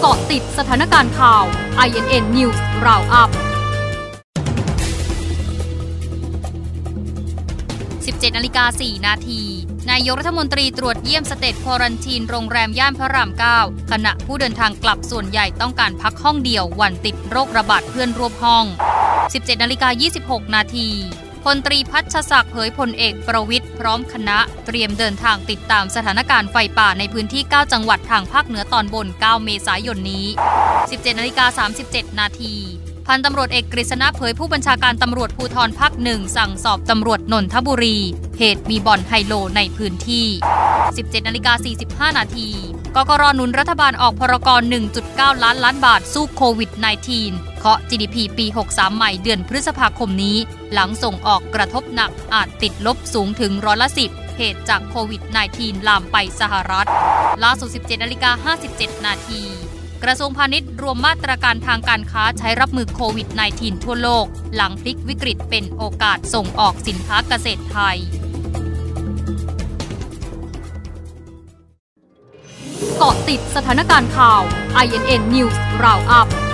เกาะติดสถานการณ์ข่าว INN News Roundup 17:04 น.นายกรัฐมนตรีตรวจเยี่ยม State Quarantine โรงแรมย่านพระราม 9 ขณะผู้เดินทางกลับส่วนใหญ่ต้องการพักห้องเดียววันติดโรคระบาดเพื่อนร่วมห้อง 17:26 น.พลตรีพัชศักดิ์เผยพลเอกประวิตรพร้อมคณะเตรียมเดินทางติดตามสถานการณ์ไฟป่าในพื้นที่9จังหวัดทางภาคเหนือตอนบน9เมษายนนี้ 17:37 น.พันตำรวจเอกกฤษณะเผยผู้บัญชาการตำรวจภูธรภาค1สั่งสอบตำรวจนนทบุรีเหตุมีบ่อนไฮโลในพื้นที่ 17:45 น.กกร.หนุนรัฐบาลออกพรกร 1.9 ล้านบาทสู้โควิด -19 เคาะ GDP ปี 63 ใหม่เดือนพฤษภาคมนี้หลังส่งออกกระทบหนักอาจติดลบสูงถึง10%เหตุจากโควิด -19 ลามไปสหรัฐล่าสุด 17:57 น.กระทรวงพาณิชย์รวมมาตรการทางการค้าใช้รับมือโควิด -19 ทั่วโลกหลังพลิกวิกฤตเป็นโอกาสส่งออกสินค้าเกษตรไทยเกาะติดสถานการณ์ข่าว INN News Roundup